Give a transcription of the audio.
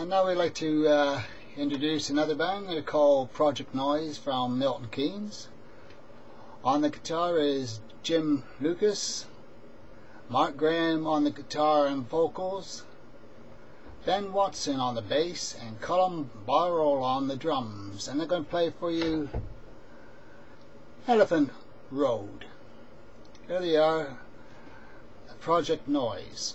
And now we'd like to introduce another band. They're called Project Noise from Milton Keynes. On the guitar is Jim Lucas, Mark Graham on the guitar and vocals, Ben Watson on the bass, and Colin Barrow on the drums. And they're going to play for you Elephant Road. Here they are, Project Noise.